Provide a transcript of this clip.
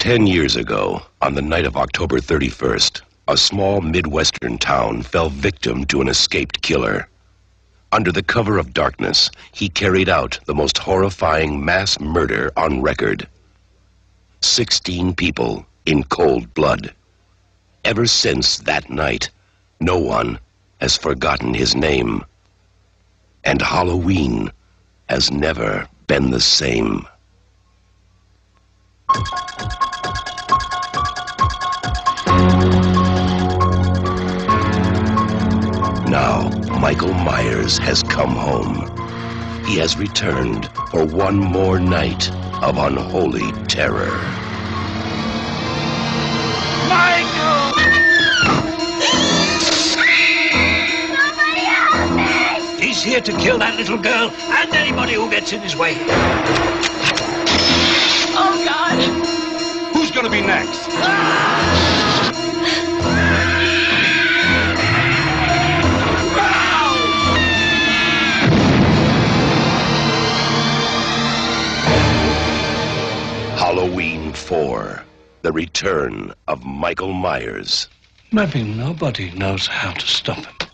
10 years ago, on the night of October 31st, a small Midwestern town fell victim to an escaped killer. Under the cover of darkness, he carried out the most horrifying mass murder on record. 16 people in cold blood. Ever since that night, no one has forgotten his name. And Halloween has never been the same. Now, Michael Myers has come home. He has returned for one more night of unholy terror. Michael! Somebody help me! He's here to kill that little girl and anybody who gets in his way. Oh, God! Who's gonna be next? Ah! Halloween 4, The Return of Michael Myers. Maybe nobody knows how to stop him.